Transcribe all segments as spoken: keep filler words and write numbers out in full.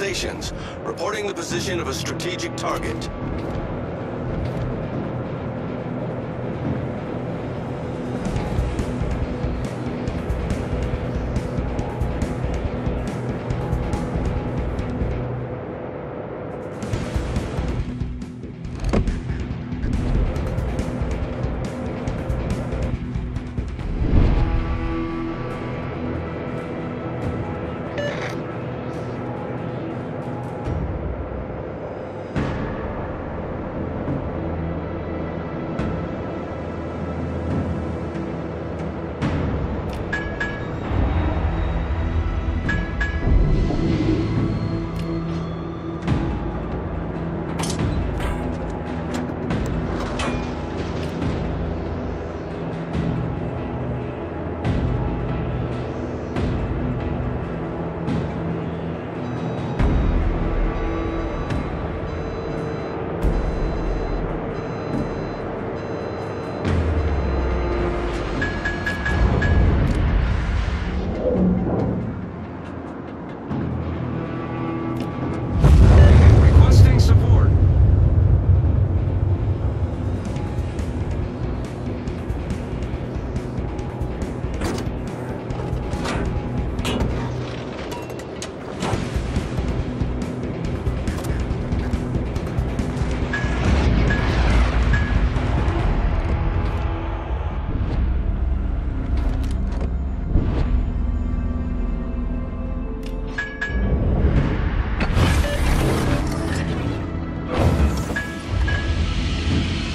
stations, reporting the position of a strategic target.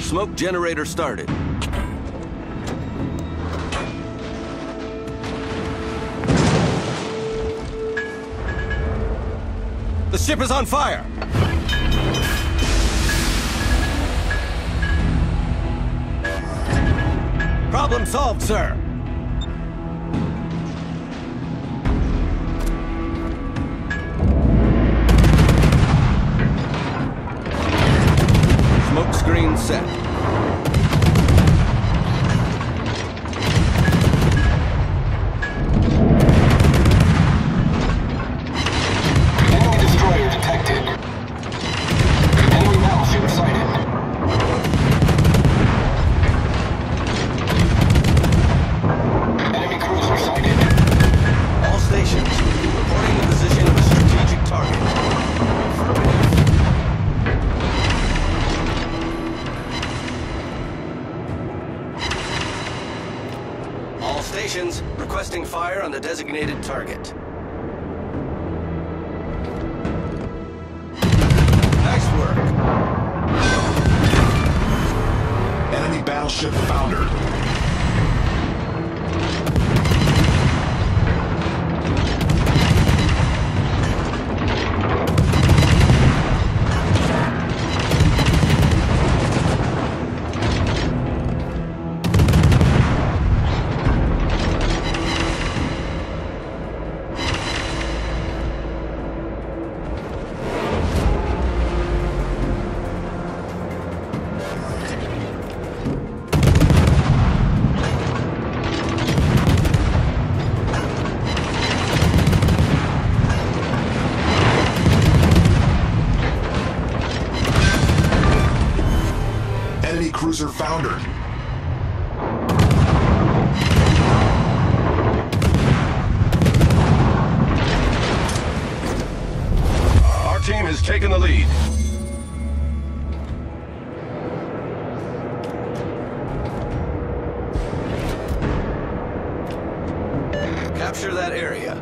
Smoke generator started. The ship is on fire! Problem solved, sir. Smoke screen set. Stations requesting fire on the designated target. Nice work. Enemy battleship foundered. Cruiser foundered. Our team has taken the lead. Capture that area.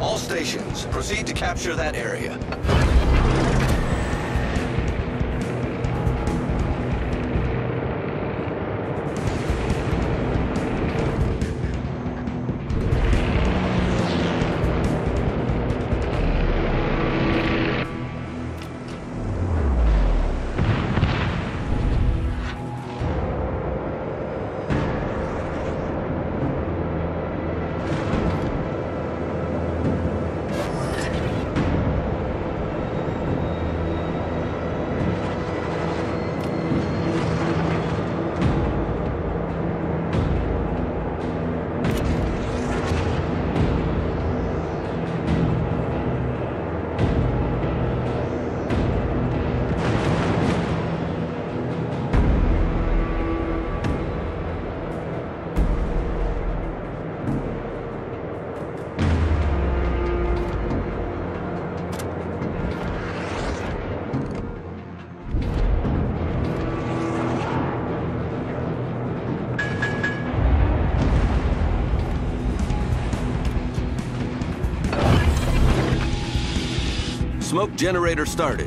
All stations, proceed to capture that area. Smoke generator started.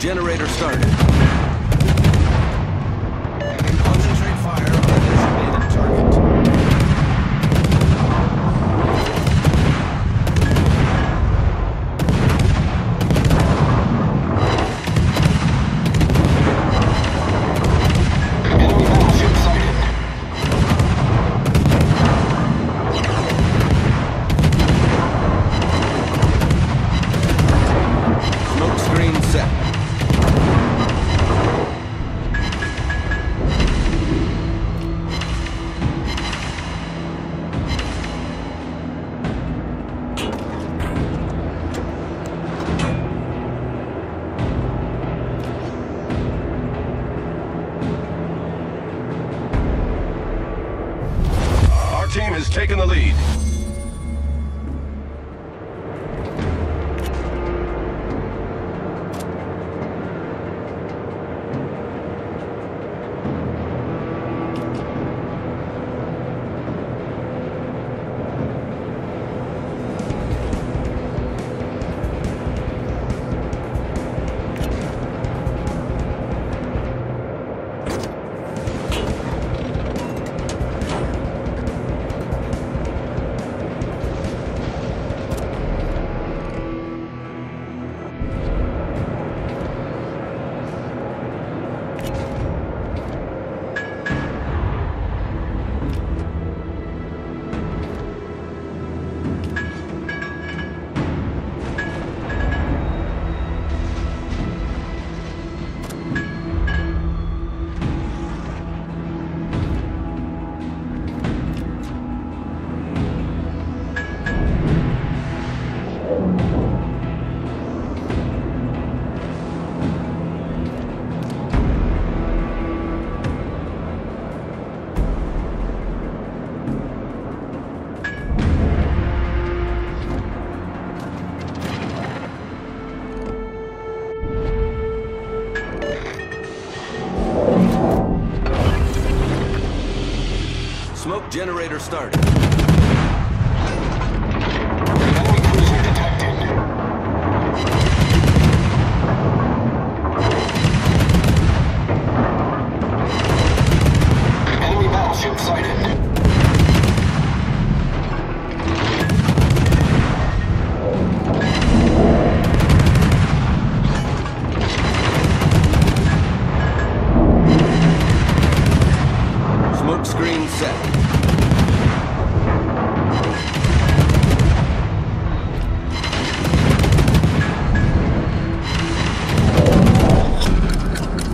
Generator started. Concentrate fire on the designated target. Enemy battleship sighted. Smoke screen set. Team has taken the lead. Smoke generator started. Enemy cruiser detected. Enemy battleship sighted. set.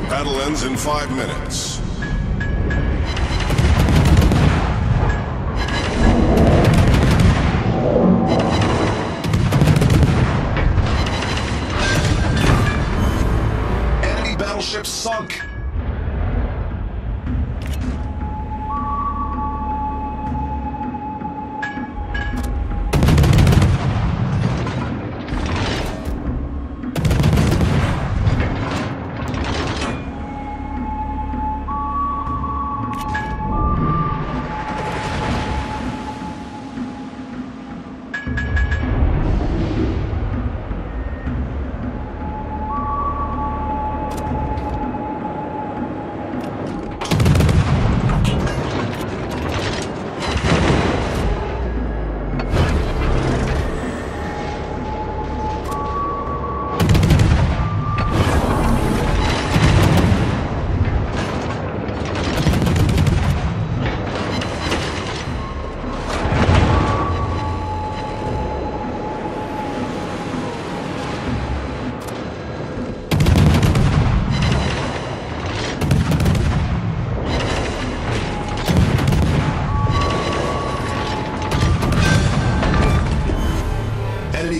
Battle ends in five minutes. Enemy battleship sunk.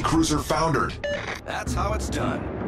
Cruiser foundered. That's how it's done.